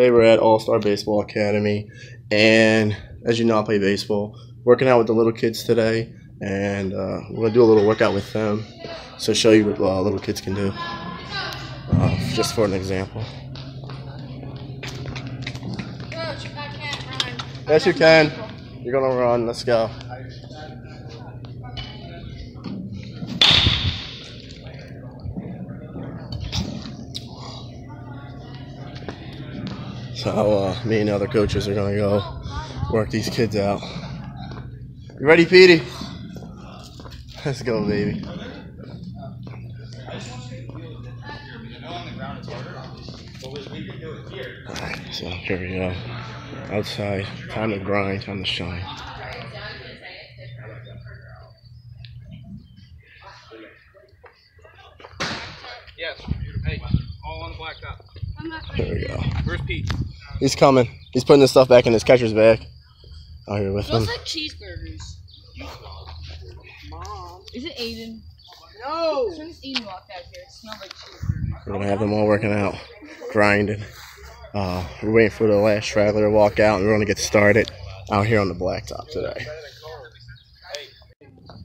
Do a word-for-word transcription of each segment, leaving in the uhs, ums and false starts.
Today we're at All Star Baseball Academy, and as you know, I play baseball. Working out with the little kids today, and uh, we're gonna do a little workout with them. So show you what uh, little kids can do, uh, just for an example. Yes, you can. You're gonna run. Let's go. So uh, me and the other coaches are gonna go work these kids out. You ready, Petey? Let's go, baby. All right, so here we go. Outside, time to grind, time to shine. Yes, all on the blacktop. There we go. Where's Pete? He's coming. He's putting his stuff back in his catcher's bag. Out here with him. Smells like cheeseburgers. Mom. Is it Aiden? No. As soon as Aiden walked out here, it smelled like cheeseburgers. We're going to have them all working out, grinding. Uh, we're waiting for the last straggler to walk out, and we're going to get started out here on the blacktop today.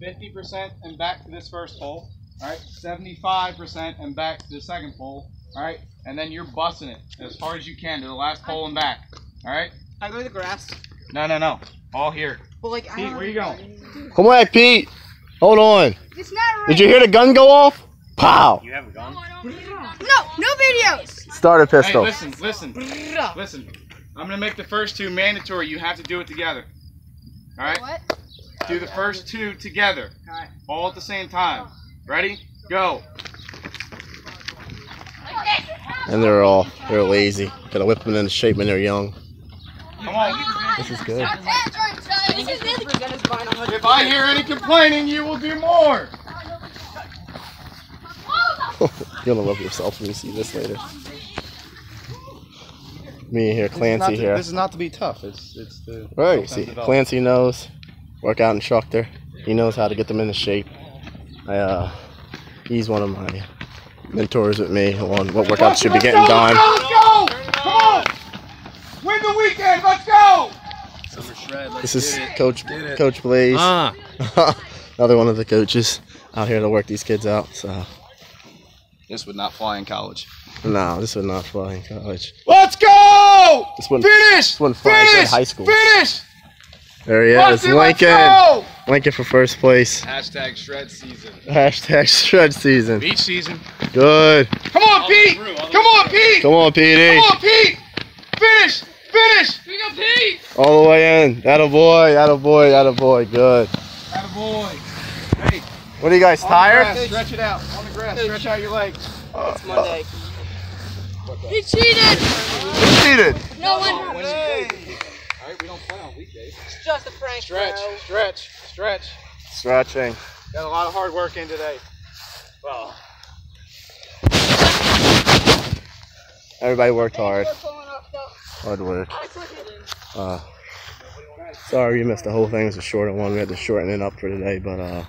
fifty percent and back to this first pole. All right. seventy-five percent and back to the second pole. All right, and then you're busting it as hard as you can to the last pole and back. All right. I go to the grass. No, no, no. All here. Well, like, Pete, where are you going? Come back, Pete. Hold on. It's not right. Did you hear the gun go off? Pow. You have a gun? No, no videos. Start a pistol. Hey, listen, listen, listen. I'm gonna make the first two mandatory. You have to do it together. All right. What? Do the first two together. All right. All at the same time. Ready? Go. And they're all, they're lazy. Gotta whip them into shape when they're young. Come on. This is good. If I hear any complaining, you will do more. You're gonna love yourself when you see this later. Me here, Clancy here. This is not to be tough. It's, it's the right, see, Clancy knows. Workout instructor. He knows how to get them into shape. I, uh, he's one of my mentors with me on what workouts should be getting done. Let's go! Come on! Win the weekend! Let's go! This is Coach Coach Blaze. Uh. Another one of the coaches out here to work these kids out. So this would not fly in college. No, this would not fly in college. Let's go! This one, finish! This one flies in high school. Finish! There he is, Lincoln. Lincoln for first place. Hashtag shred season. Hashtag shred season. Beach season. Good. Come on, Pete. Come on, Pete. Come on, Petey. Come on, Pete. Finish. Finish. Here you go, Pete. All the way in. Atta boy. Atta boy. Atta boy. Good. Atta boy. Hey. What are you guys, tired? Stretch it out. On the grass. Stretch out your legs. It's Monday. He cheated. He cheated. No one. Hey. All right, we don't play on weekdays. It's just a prank. Stretch, bro. stretch, stretch. Stretching. Got a lot of hard work in today. Well. Everybody worked hard. Hard work. Uh, sorry, we missed the whole thing. It was a shorter one. We had to shorten it up for today, but uh,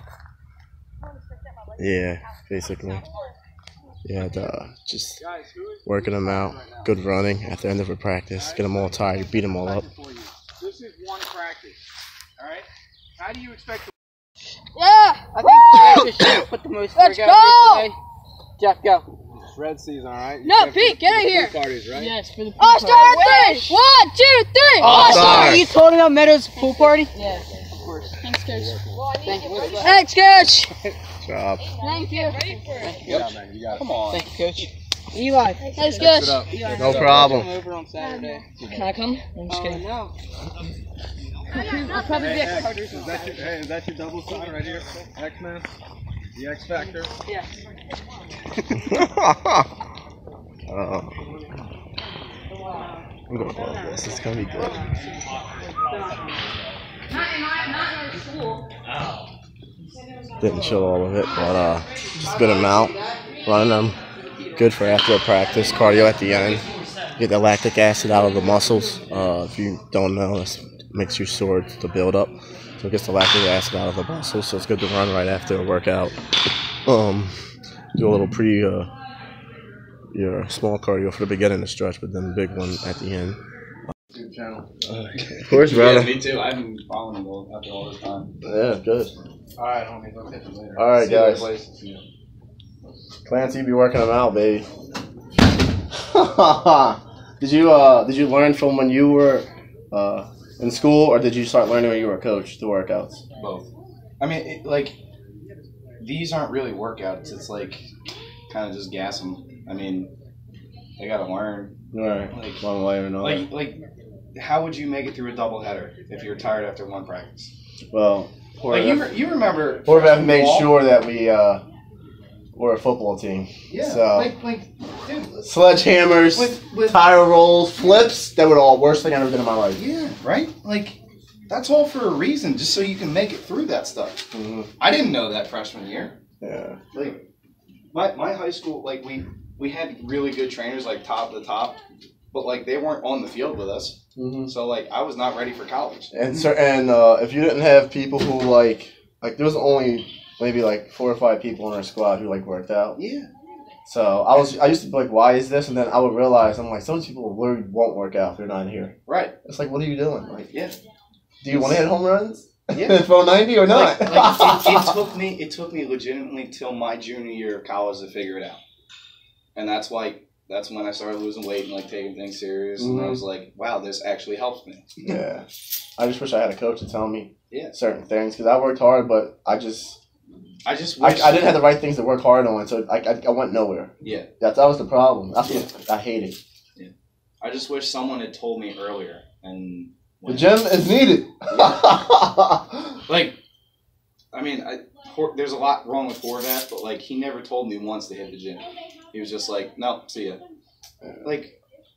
yeah, basically. Yeah, uh, just working them out, good running at the end of a practice, get them all tired, beat them all up. This is one practice, all right? How do you expect to... Yeah! I think Jeff put the most work out today. Jeff, go. It's red season, all right? No, Pete, get out here. Parties, right? Yes, for the pool All-Star party. Three! One, two, three! All-Star! Are you holding up Meadows' pool party? Yeah, of course. Thanks, Coach. Thanks, Coach. Job. Thank you. Thank you, Coach. Yeah, come on. Thank you, Coach. Eli. Thanks, Coach. No problem. Over on Saturday. Can I come? I'm just kidding. Uh, no. I'll probably be at Carter's. Is that your, hey, is that your double sign right here? X-Men? The X-Factor? Yeah. Uh-oh. I'm going to love this. It's going to be good. Not in my school. Oh. Didn't show all of it, but uh, just good amount, running them, good for after practice, cardio at the end, get the lactic acid out of the muscles. Uh, if you don't know, this makes your sore to build up, so it gets the lactic acid out of the muscles, so it's good to run right after a workout. Um, do a little pre, uh, your small cardio for the beginning of the stretch, but then the big one at the end. YouTube channel. Uh, of course, brother. Yeah, me too. I've been following those after all this time. Yeah, good. All right, homies. I'll catch you later. All right, guys. Clancy, you be working them out, baby. Did you uh did you learn from when you were uh in school, or did you start learning when you were a coach through workouts? Both. I mean, it, like these aren't really workouts. It's like kind of just gas them. I mean, they gotta learn. Right. Like, one way or another. Like, like, how would you make it through a doubleheader if you're tired after one practice? Well, like you, re you remember. Or if I made ball? sure that we. Uh, We're a football team. Yeah. So, like, like, dude. Sledgehammers, with, with, tire rolls, flips. That would all worst thing I've ever done in my life. Yeah, right? Like, that's all for a reason, just so you can make it through that stuff. Mm-hmm. I didn't know that freshman year. Yeah. Like, my, my high school, like, we, we had really good trainers, like, top to top. But, like, they weren't on the field with us. Mm-hmm. So, like, I was not ready for college. And, so, and uh, if you didn't have people who, like, like, there was only... maybe like four or five people in our squad who like worked out. Yeah. So I was I used to be like, why is this? And then I would realize I'm like, some people literally won't work out if they're not here. Right. It's like, what are you doing? Like, yeah. Do you want to hit home runs? Yeah. Throw ninety or not? Like, like, it, it took me it took me legitimately till my junior year of college to figure it out, and that's like that's when I started losing weight and like taking things serious, mm-hmm. and I was like, wow, this actually helps me. Yeah. I just wish I had a coach to tell me yeah. certain things, because I worked hard, but I just I just wish I, I didn't have the right things to work hard on, so I, I, I went nowhere. Yeah. That, that was the problem. That's yeah. what I hated. Yeah. I just wish someone had told me earlier. And The gym is needed. Yeah. Like, I mean, I, there's a lot wrong with Horvath, but, like, he never told me once to hit the gym. He was just like, no, see ya. Yeah. Like.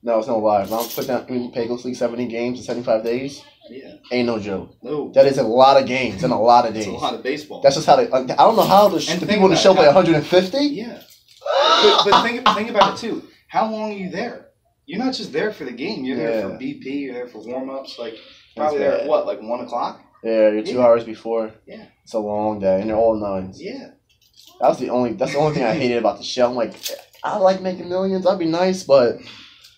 No, it's no lie. If I don't put down I mean, Pecos League seventy games in seventy-five days. Yeah. Ain't no joke. No. That is a lot of games and a lot of days. It's a lot of baseball. That's just how they. I don't know how the, the people in the show play one hundred fifty. Yeah. but but think, think about it too. How long are you there? You're not just there for the game. You're yeah. there for B P. You're there for warm ups. Like probably there at what, like one o'clock? Yeah, you're two yeah. hours before. Yeah. It's a long day, and they're all nines. Yeah. That was the only. That's the only thing I hated about the show. I'm like, I like making millions. I'd be nice, but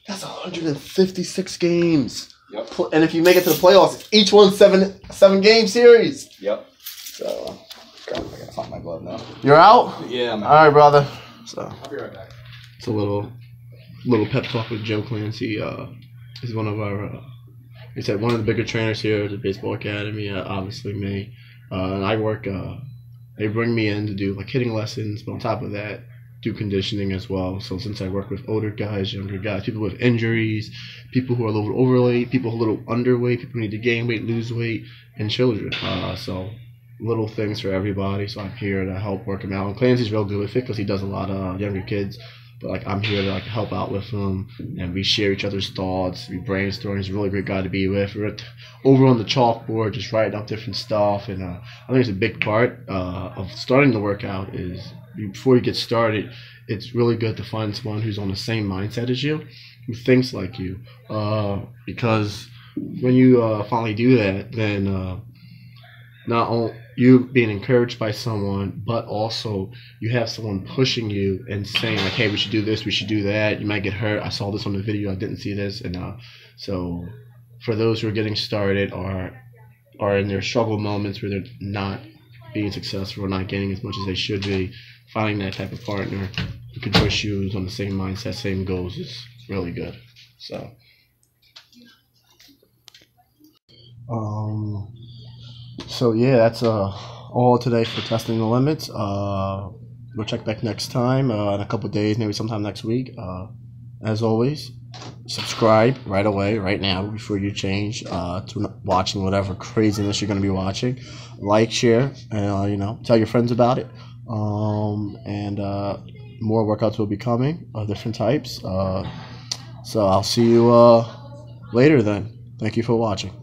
that's one hundred fifty-six games. Yep. And if you make it to the playoffs, each one's seven seven game series. Yep. So, God, I gotta find my glove now. You're out? Yeah. I'm out. All right, brother. So I'll be right back. It's a little little pep talk with Jim Clancy. Uh, he's one of our. Uh, he said one of the bigger trainers here at the baseball academy. Uh, obviously me, uh, and I work. Uh, they bring me in to do like hitting lessons, but on top of that, do conditioning as well. So since I work with older guys, younger guys, people with injuries, people who are a little overweight, people a little underweight, people who need to gain weight, lose weight, and children. Uh, so little things for everybody. So I'm here to help work them out. And Clancy's real good with it because he does a lot of younger kids. But like I'm here to like help out with them, and we share each other's thoughts. We brainstorm. He's a really great guy to be with. We're over on the chalkboard, just writing up different stuff. And uh, I think it's a big part uh, of starting the workout is. Before you get started, it's really good to find someone who's on the same mindset as you, who thinks like you, uh, because when you uh, finally do that, then uh, not only you being encouraged by someone, but also you have someone pushing you and saying like, hey, we should do this, we should do that, you might get hurt, I saw this on the video, I didn't see this, and uh, so for those who are getting started or are in their struggle moments where they're not being successful or not gaining as much as they should be, finding that type of partner who can push you, who's on the same mindset, same goals is really good. So, um, so yeah, that's uh all today for Testing the Limits. Uh, we'll check back next time uh, in a couple of days, maybe sometime next week. Uh, as always, subscribe right away, right now, before you change uh, to watching whatever craziness you're going to be watching. Like, share, and uh, you know, tell your friends about it. Um and uh more workouts will be coming of different types, uh so I'll see you uh later then. Thank you for watching.